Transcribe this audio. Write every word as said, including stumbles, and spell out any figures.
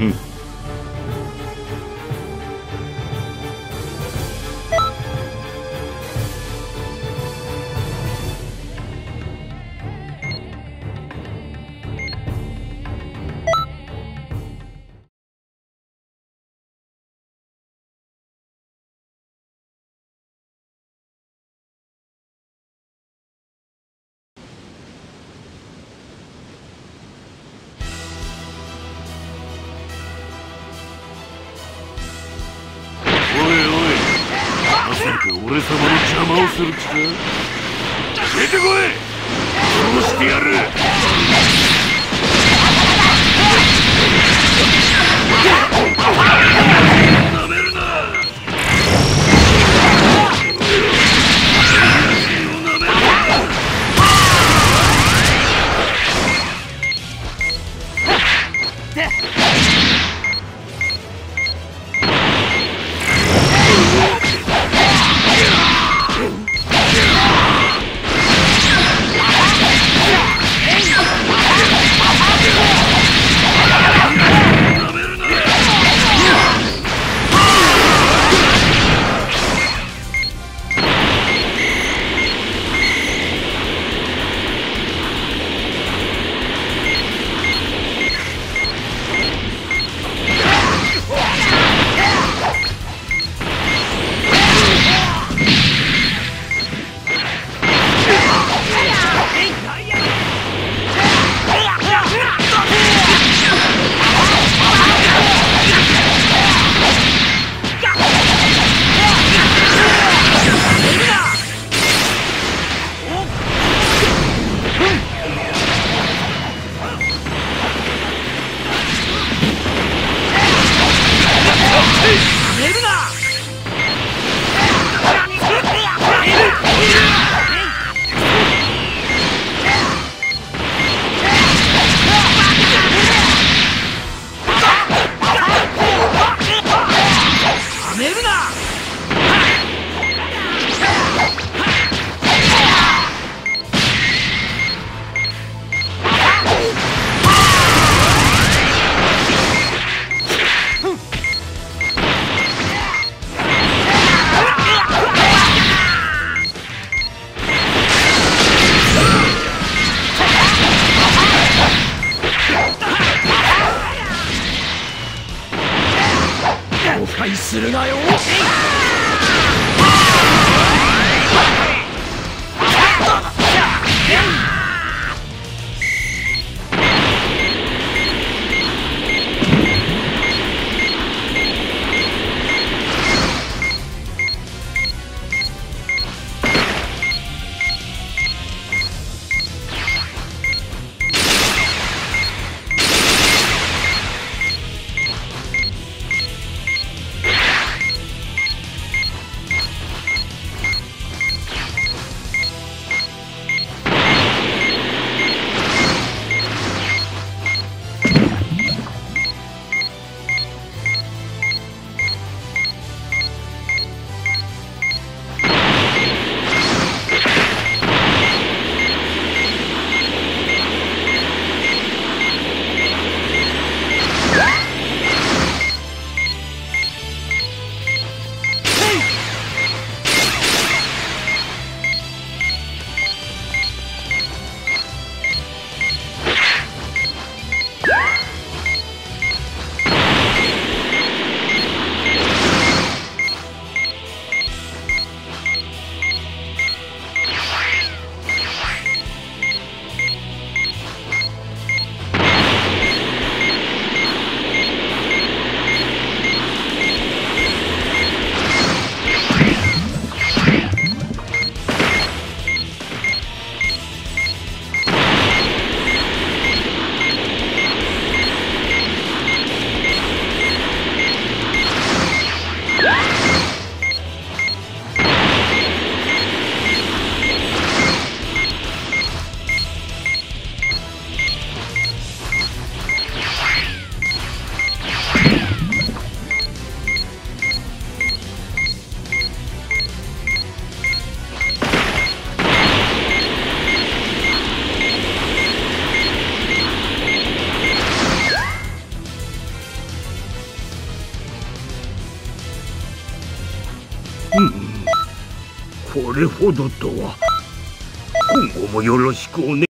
うん。俺様の邪魔をする気か？出てこい！殺してやる！なめるな！なめるな！するなよ。うん、これほどとは。今後もよろしくおね。